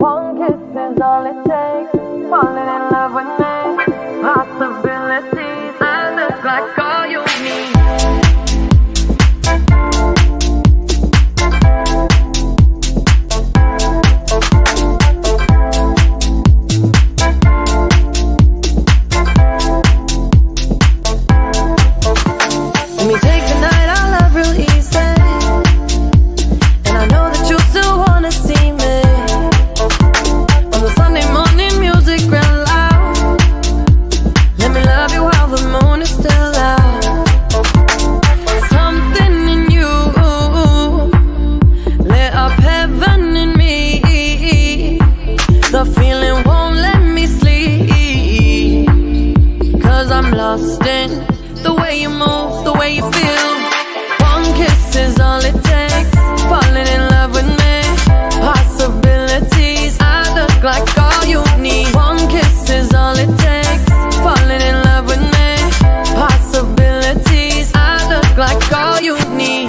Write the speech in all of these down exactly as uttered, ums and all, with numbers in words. One kiss is all it takes. Falling in love with me. Possibilities, I look like all you need. Let me take the night, I'll love real easy. And I know that you still wanna see me. On the Sunday morning, music ran loud. Let me love you while the moon is still out. Something in you lit up heaven in me. The feeling won't let me sleep, 'cause I'm lost in the way you move, the way you feel. One kiss is all it takes. Falling in love with me. Possibilities, I look like all you need. One kiss is all it takes. Falling in love with me. Possibilities, I look like all you need.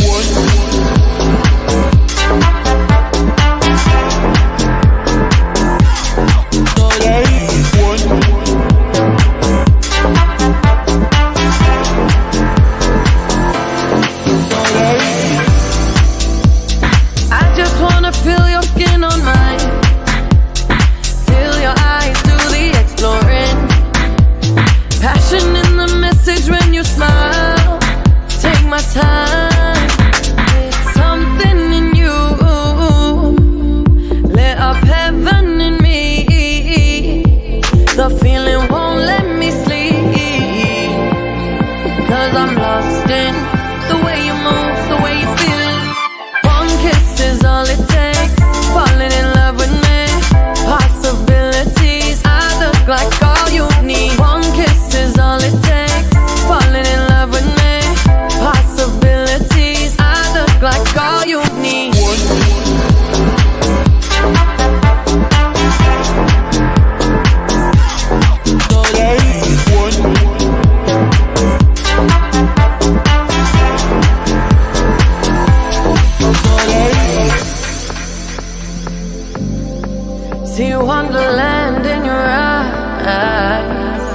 See wonderland in your eyes.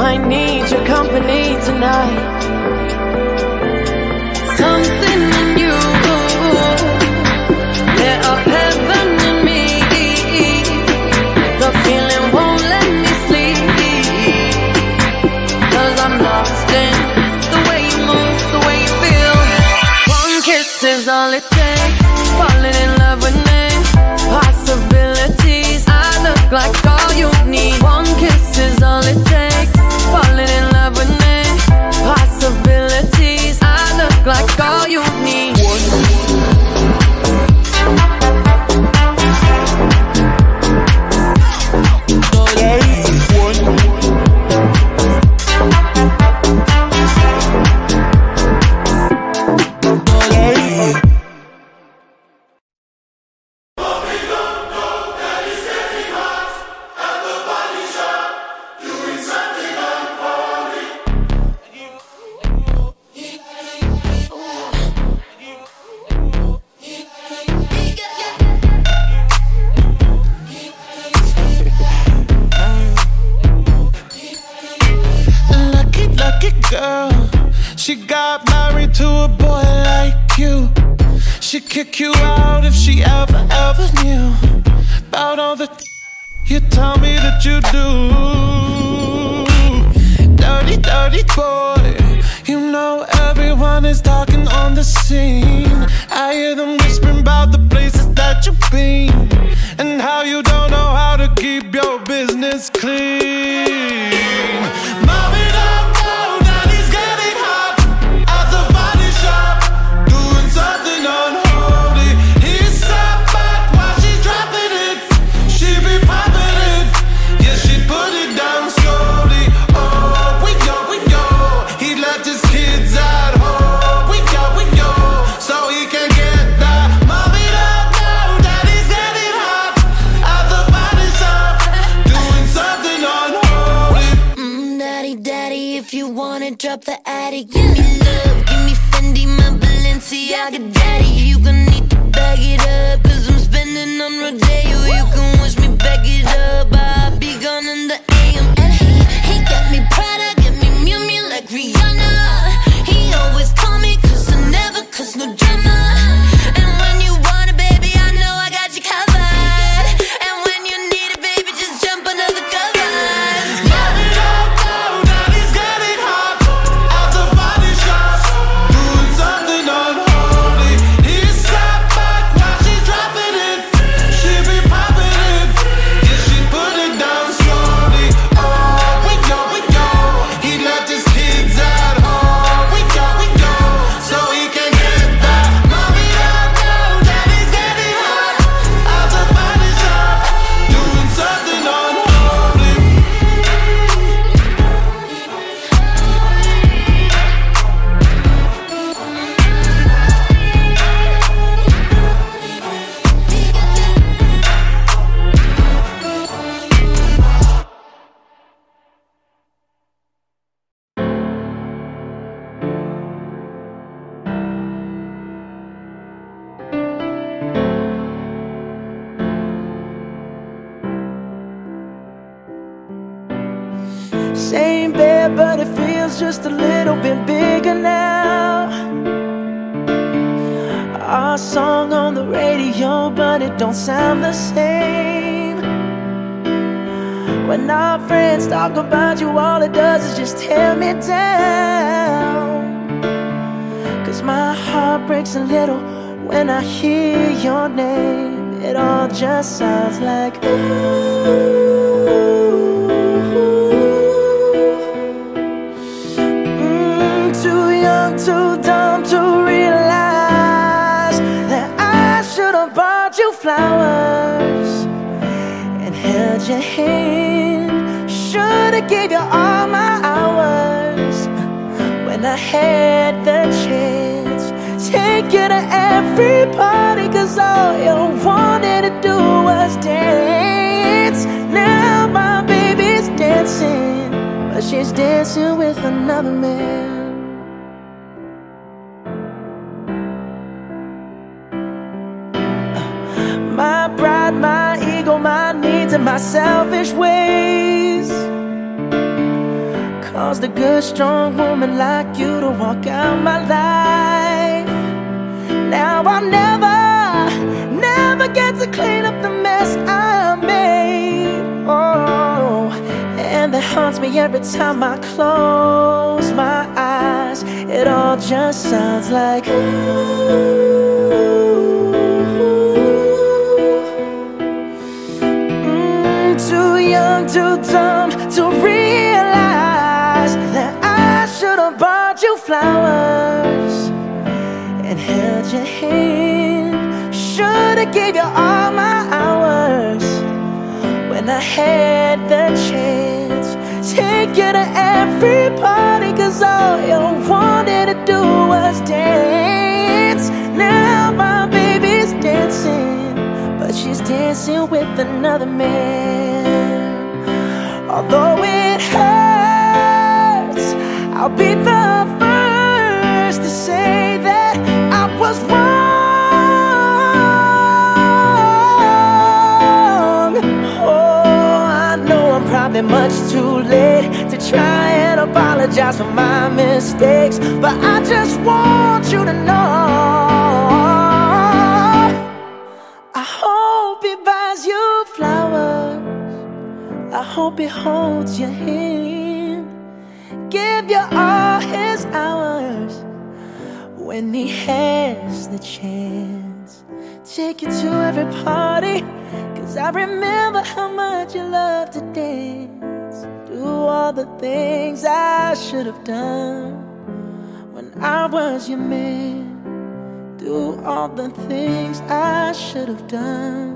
Might need your company tonight. Something in you lit up heaven in me. The feeling won't let me sleep, 'cause I'm lost in the way you move, the way you feel. One kiss is all it takes. Falling in love with me. Possibilities, I look like all you need. One kiss is all it takes. Falling in love with me. Possibilities, I look like all you need. She got married to a boy like you. She'd kick you out if she ever, ever knew about all the th you tell me that you do. Dirty, dirty boy. You know everyone is talking on the scene. I hear them whispering about the places that you've been and how you don't know how to keep your business clean. Mom it up. Drop the attic, give me love, give me Fendi, my Balenciaga daddy. You gon' need to bad, but it feels just a little bit bigger now. Our song on the radio, but it don't sound the same. When our friends talk about you, all it does is just tear me down. Cause my heart breaks a little when I hear your name. It all just sounds like ooh. Too dumb to realize that I should have bought you flowers and held your hand. Should have gave you all my hours when I had the chance. Take you to every party, cause all you wanted to do was dance. Now my baby's dancing, but she's dancing with another man. My pride, my ego, my needs, and my selfish ways caused a good, strong woman like you to walk out my life. Now I'll never, never get to clean up the mess I made. Oh, and that haunts me every time I close my eyes. It all just sounds like ooh. Too dumb to realize that I should have bought you flowers and held your hand. Should have gave you all my hours when I had the chance. Take you to every party, cause all you wanted to do was dance. Now my baby's dancing, but she's dancing with another man. Although it hurts, I'll be the first to say that I was wrong. Oh, I know I'm probably much too late to try and apologize for my mistakes, but I just want you to know I hope he buys you flowers. I hope he holds your hand, give you all his hours when he has the chance. Take you to every party, cause I remember how much you loved to dance. Do all the things I should have done when I was your man. Do all the things I should have done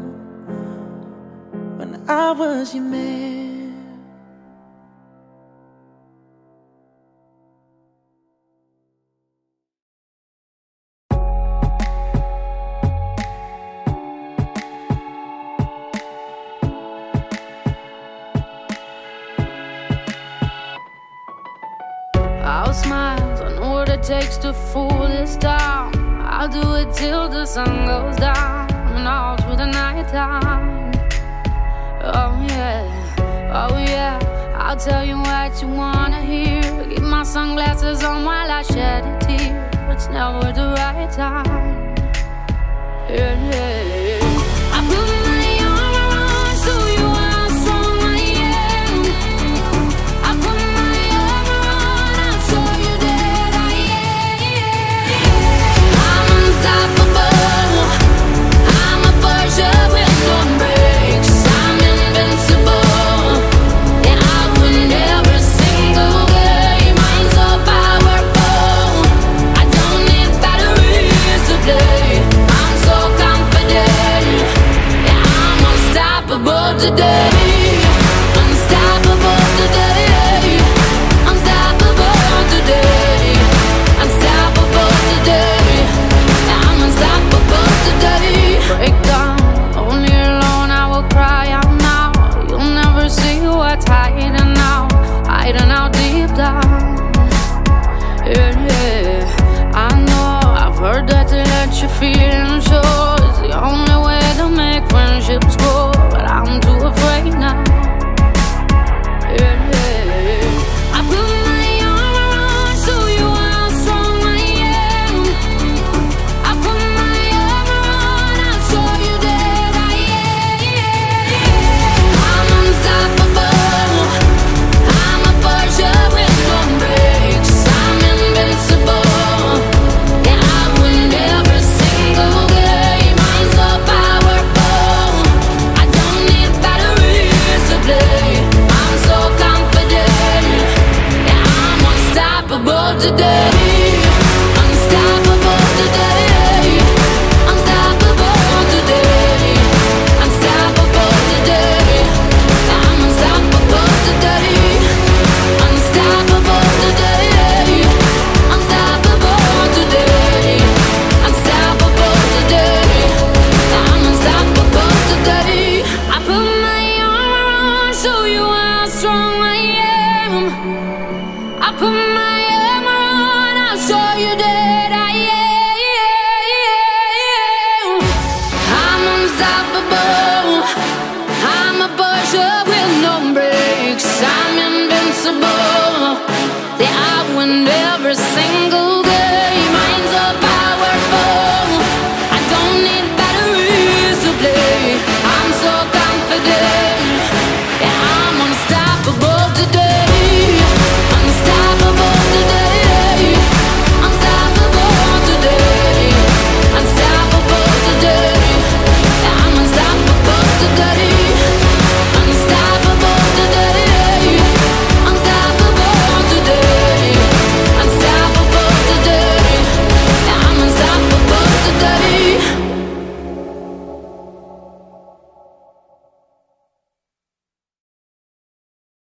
when I was your man. I'll smile, I know what it takes to fool this town. I'll do it till the sun goes down and all through the night time. Oh yeah, oh yeah, I'll tell you what you wanna hear. Keep my sunglasses on while I shed a tear. It's never the right time. Yeah, yeah, yeah. I put my arm around so you are someone, yeah. I put my arm around, I'll show you that I am, yeah. I'm unstoppable, I'm a virgin with no break. Today, unstoppable today, unstoppable today, unstoppable today, I'm unstoppable today. Break down, only alone I will cry out now. You'll never see what's hiding out, hiding out deep down. Yeah, yeah, I know, I've heard that they let you feel and show. It's the only way to make friendships grow. I'm too afraid now. Yeah, yeah, yeah. I put my that I would never sing.